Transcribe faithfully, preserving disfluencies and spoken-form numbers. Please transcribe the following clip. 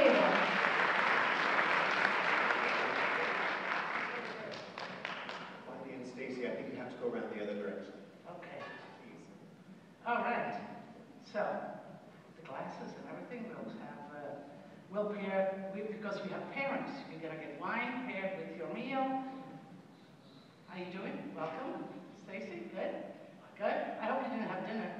Wendy and Stacy, I think you have to go around the other direction. Okay. Please. All right. So the glasses and everything will have uh, will pair we, because we have parents. You're gonna get wine paired with your meal. How you doing? Welcome, Stacy. Good. Good. I hope you didn't have dinner.